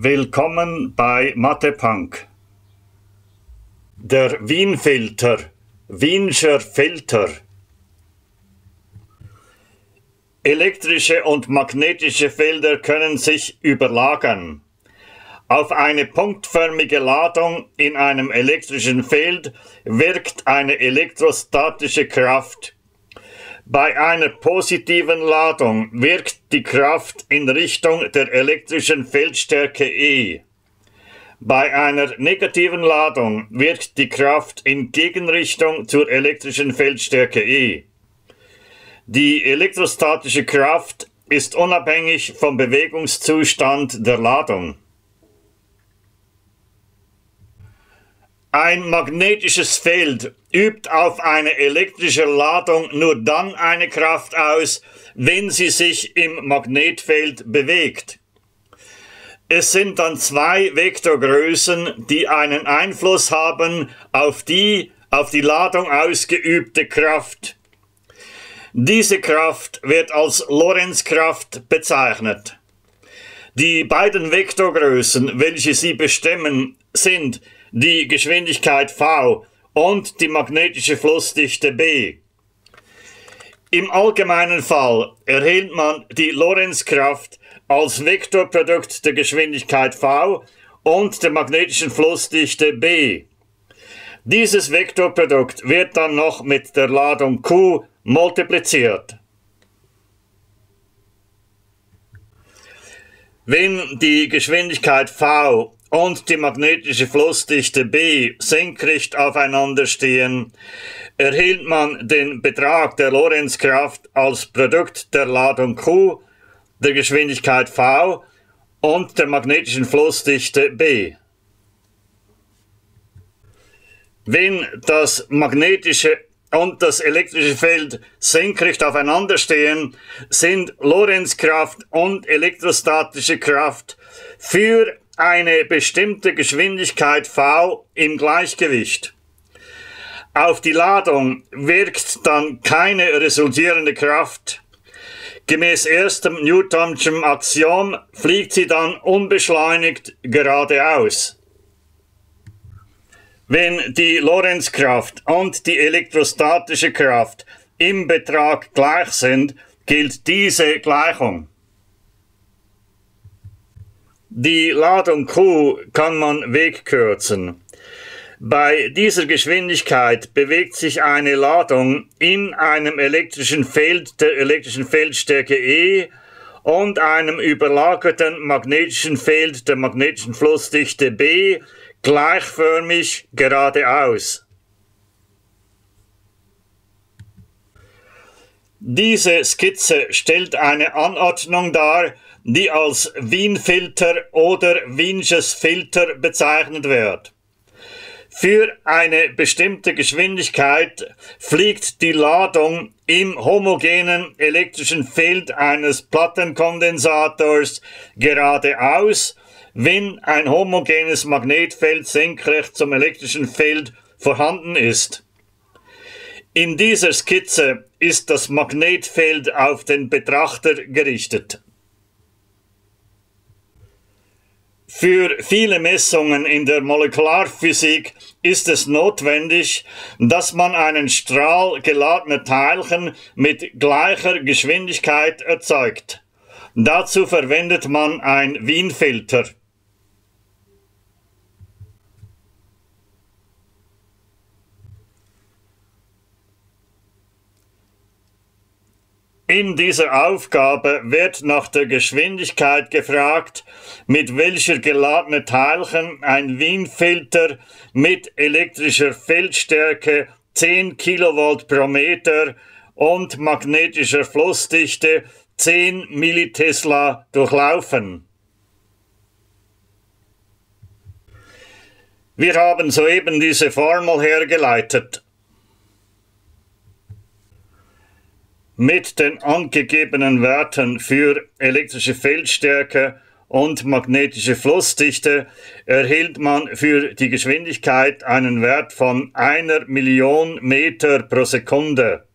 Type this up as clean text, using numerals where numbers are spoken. Willkommen bei Mathepunk. Der Wienfilter, Wienscher Filter. Elektrische und magnetische Felder können sich überlagern. Auf eine punktförmige Ladung in einem elektrischen Feld wirkt eine elektrostatische Kraft. Bei einer positiven Ladung wirkt die Kraft in Richtung der elektrischen Feldstärke E. Bei einer negativen Ladung wirkt die Kraft in Gegenrichtung zur elektrischen Feldstärke E. Die elektrostatische Kraft ist unabhängig vom Bewegungszustand der Ladung. Ein magnetisches Feld übt auf eine elektrische Ladung nur dann eine Kraft aus, wenn sie sich im Magnetfeld bewegt. Es sind dann zwei Vektorgrößen, die einen Einfluss haben auf die Ladung ausgeübte Kraft. Diese Kraft wird als Lorentzkraft bezeichnet. Die beiden Vektorgrößen, welche sie bestimmen, sind die Geschwindigkeit v und die magnetische Flussdichte b. Im allgemeinen Fall erhält man die Lorentzkraft als Vektorprodukt der Geschwindigkeit v und der magnetischen Flussdichte b. Dieses Vektorprodukt wird dann noch mit der Ladung q multipliziert. Wenn die Geschwindigkeit v und die magnetische Flussdichte b senkrecht aufeinander stehen, erhält man den Betrag der Lorentzkraft als Produkt der Ladung q, der Geschwindigkeit v und der magnetischen Flussdichte b. Wenn das magnetische und das elektrische Feld senkrecht aufeinander stehen, sind Lorentzkraft und elektrostatische Kraft für eine bestimmte Geschwindigkeit v im Gleichgewicht. Auf die Ladung wirkt dann keine resultierende Kraft. Gemäß erstem Newton'schem Axiom fliegt sie dann unbeschleunigt geradeaus. Wenn die Lorentzkraft und die elektrostatische Kraft im Betrag gleich sind, gilt diese Gleichung. Die Ladung q kann man wegkürzen. Bei dieser Geschwindigkeit bewegt sich eine Ladung in einem elektrischen Feld der elektrischen Feldstärke E und einem überlagerten magnetischen Feld der magnetischen Flussdichte B gleichförmig geradeaus. Diese Skizze stellt eine Anordnung dar, die als Wienfilter oder Wiensches Filter bezeichnet wird. Für eine bestimmte Geschwindigkeit fliegt die Ladung im homogenen elektrischen Feld eines Plattenkondensators geradeaus, wenn ein homogenes Magnetfeld senkrecht zum elektrischen Feld vorhanden ist. In dieser Skizze ist das Magnetfeld auf den Betrachter gerichtet. Für viele Messungen in der Molekularphysik ist es notwendig, dass man einen Strahl geladener Teilchen mit gleicher Geschwindigkeit erzeugt. Dazu verwendet man ein Wienfilter. In dieser Aufgabe wird nach der Geschwindigkeit gefragt, mit welcher geladene Teilchen ein Wienfilter mit elektrischer Feldstärke 10 kV pro Meter und magnetischer Flussdichte 10 Millitesla durchlaufen. Wir haben soeben diese Formel hergeleitet. Mit den angegebenen Werten für elektrische Feldstärke und magnetische Flussdichte erhält man für die Geschwindigkeit einen Wert von 1 Million Meter pro Sekunde.